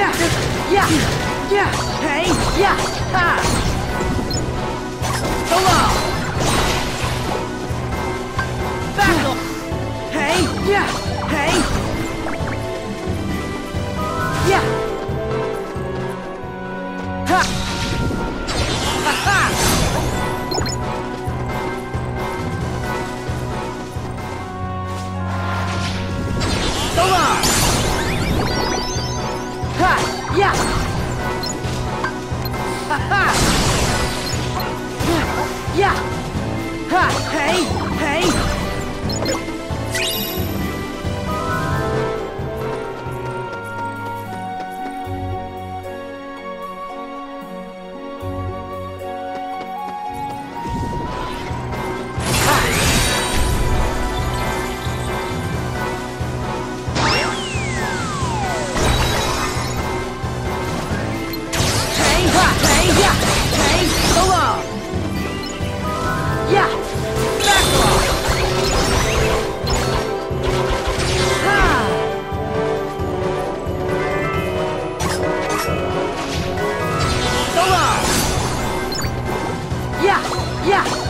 Yeah, yeah, yeah, hey, yeah, ha! Hello! Battle! Hey, yeah, hey! Yeah! Ha! Ha ha! Hello! Yeah! Ha ha! Yeah! Ha! Hey! Hey! Yeah!